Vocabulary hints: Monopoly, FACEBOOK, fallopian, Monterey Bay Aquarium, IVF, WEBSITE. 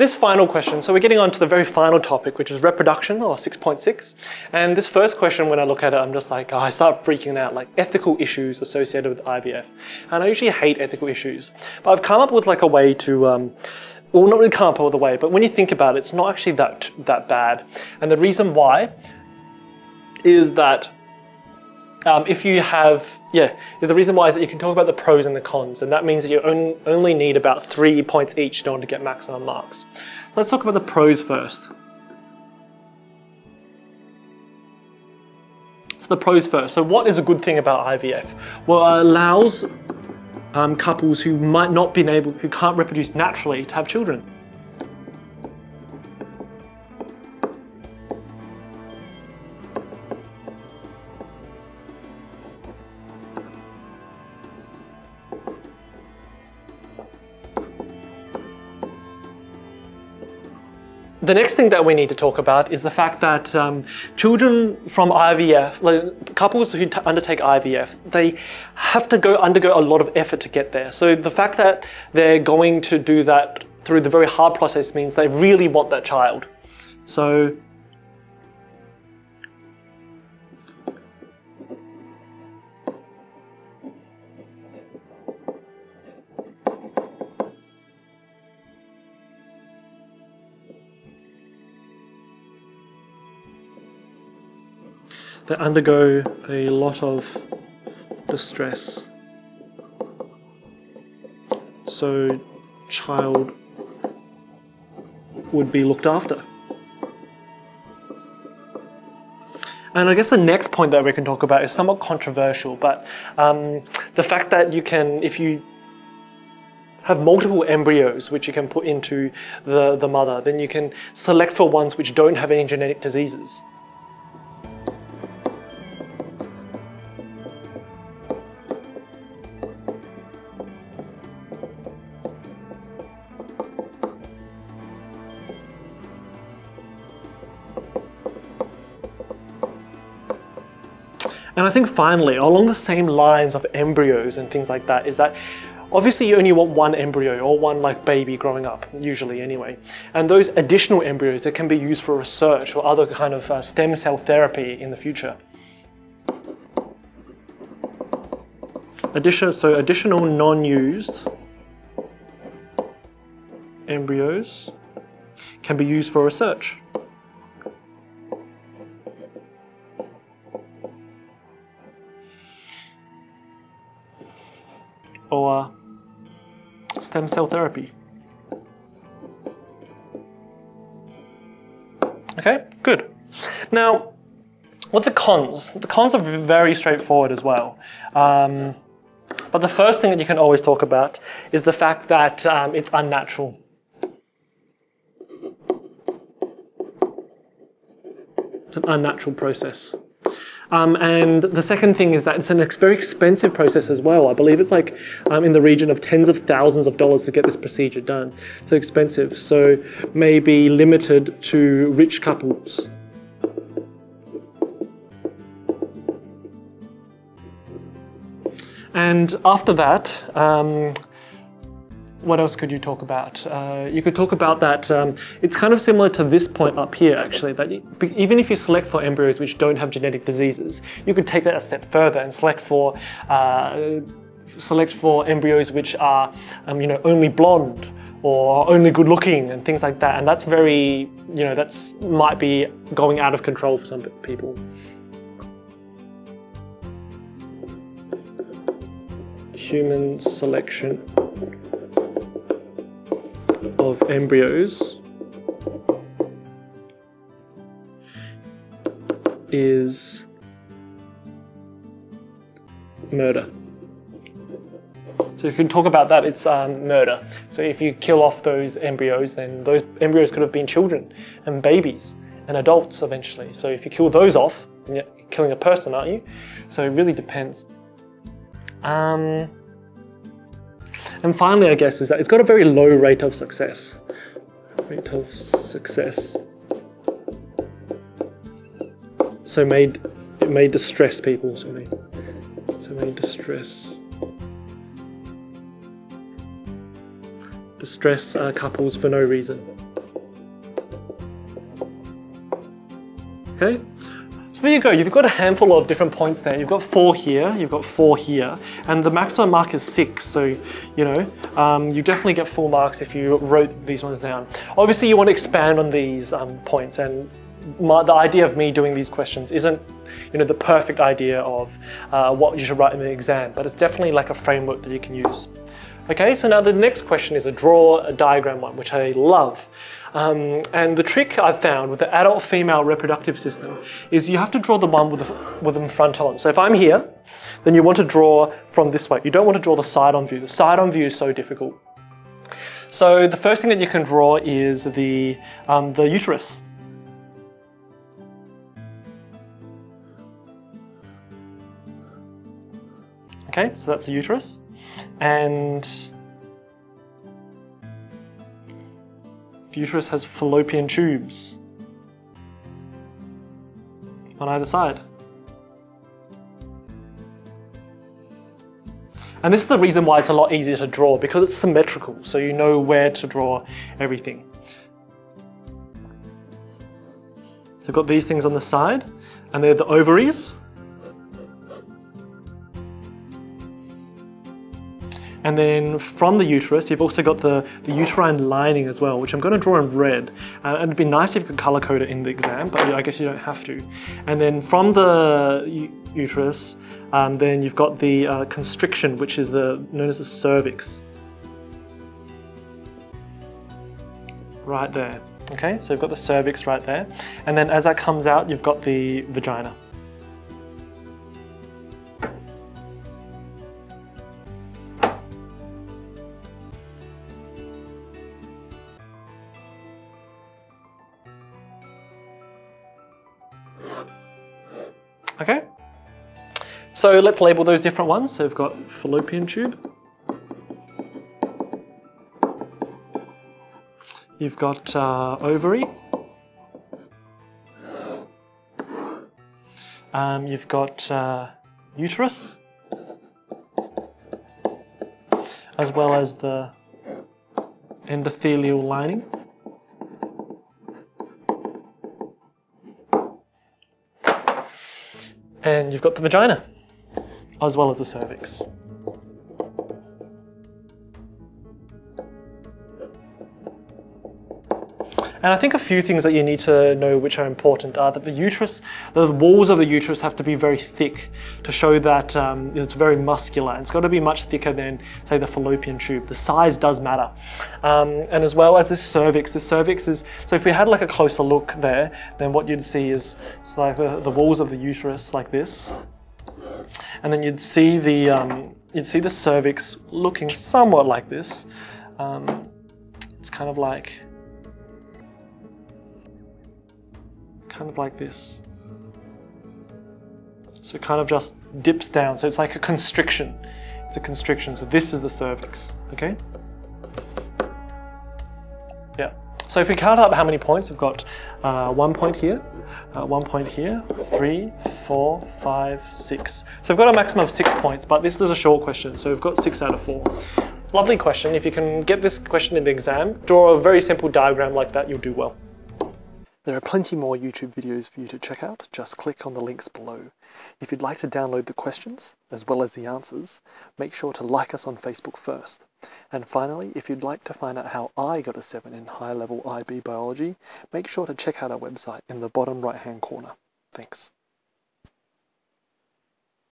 This final question, so we're getting on to the very final topic, which is reproduction, or 6.6. And this first question, when I look at it, I'm just like, oh, I start freaking out, like ethical issues associated with IVF. And I usually hate ethical issues, but I've come up with like a way to, well, not really come up with a way, but when you think about it, it's not actually that bad. And the reason why is that if you have, the reason why is that you can talk about the pros and the cons, and that means that you only need about 3 points each in order to get maximum marks. Let's talk about the pros first. So the pros first. So what is a good thing about IVF? Well, it allows couples who might not been able, who can't reproduce naturally, to have children. The next thing that we need to talk about is the fact that children from IVF, like couples who undertake IVF, they have to undergo a lot of effort to get there. So the fact that they're going to do that through the very hard process means they really want that child. So they undergo a lot of distress, so child would be looked after. And I guess the next point that we can talk about is somewhat controversial, but the fact that you can, if you have multiple embryos which you can put into the mother, then you can select for ones which don't have any genetic diseases. And I think finally, along the same lines of embryos and things like that, is that obviously you only want one embryo or one like baby growing up, usually anyway. And those additional embryos that can be used for research or other kind of stem cell therapy in the future. Additional non-used embryos can be used for research. Or stem cell therapy. Okay, good. Now, what are the cons? The cons are very straightforward as well. But the first thing that you can always talk about is the fact that it's unnatural. It's an unnatural process. And the second thing is that it's a very expensive process as well. I believe it's like in the region of tens of thousands of dollars to get this procedure done. So expensive. So maybe limited to rich couples. And after that, what else could you talk about? You could talk about that it's kind of similar to this point up here, actually, that even if you select for embryos which don't have genetic diseases, you could take that a step further and select for embryos which are only blonde or only good looking and things like that. And that's very, that's might be going out of control for some people. Human selection of embryos is murder. So you can talk about that, it's murder. So if you kill off those embryos, then those embryos could have been children and babies and adults eventually. So if you kill those off, then you're killing a person, aren't you? So it really depends. And finally, I guess, is that it's got a very low rate of success. So it may distress people. So may distress couples for no reason. Okay. So there you go, you've got a handful of different points there. You've got 4 here, you've got 4 here, and the maximum mark is 6, so you know, you definitely get full marks if you wrote these ones down. Obviously you want to expand on these points, and the idea of me doing these questions isn't, you know, the perfect idea of what you should write in an exam, but it's definitely like a framework that you can use. Okay, so now the next question is a draw a diagram one, which I love. And the trick I've found with the adult female reproductive system is you have to draw the one with them front on. So if I'm here, then you want to draw from this way. You don't want to draw the side on view. The side on view is so difficult. So the first thing that you can draw is the uterus. Okay, so that's the uterus. And the uterus has fallopian tubes on either side. And this is the reason why it's a lot easier to draw, because it's symmetrical, so you know where to draw everything. So we've got these things on the side, and they're the ovaries. And then from the uterus, you've also got the uterine lining as well, which I'm going to draw in red. And it'd be nice if you could color code it in the exam, but I guess you don't have to. And then from the uterus, then you've got the constriction, which is known as the cervix. Right there. Okay, so you've got the cervix right there. And then as that comes out, you've got the vagina. Okay, so let's label those different ones. So we've got fallopian tube, you've got ovary, you've got uterus, as well as the endothelial lining. And you've got the vagina, as well as the cervix. And I think a few things that you need to know which are important are that the uterus, the walls of the uterus have to be very thick to show that it's very muscular. It's got to be much thicker than, say, the fallopian tube. The size does matter. And as well as the cervix is, so if we had like a closer look there, then what you'd see is like the walls of the uterus like this. And then you'd see the cervix looking somewhat like this. It's kind of like this, so it kind of just dips down, so it's like a constriction, so this is the cervix. Okay, yeah, so if we count up how many points, we've got 1 point here, 1 point here, 3, 4, 5, 6, so we've got a maximum of 6 points, but this is a short question, so we've got 6 out of 4. Lovely question. If you can get this question in the exam, draw a very simple diagram like that, you'll do well. There are plenty more YouTube videos for you to check out, just click on the links below. If you'd like to download the questions, as well as the answers, make sure to like us on Facebook first. And finally, if you'd like to find out how I got a 7 in high level IB biology, make sure to check out our website in the bottom right hand corner. Thanks.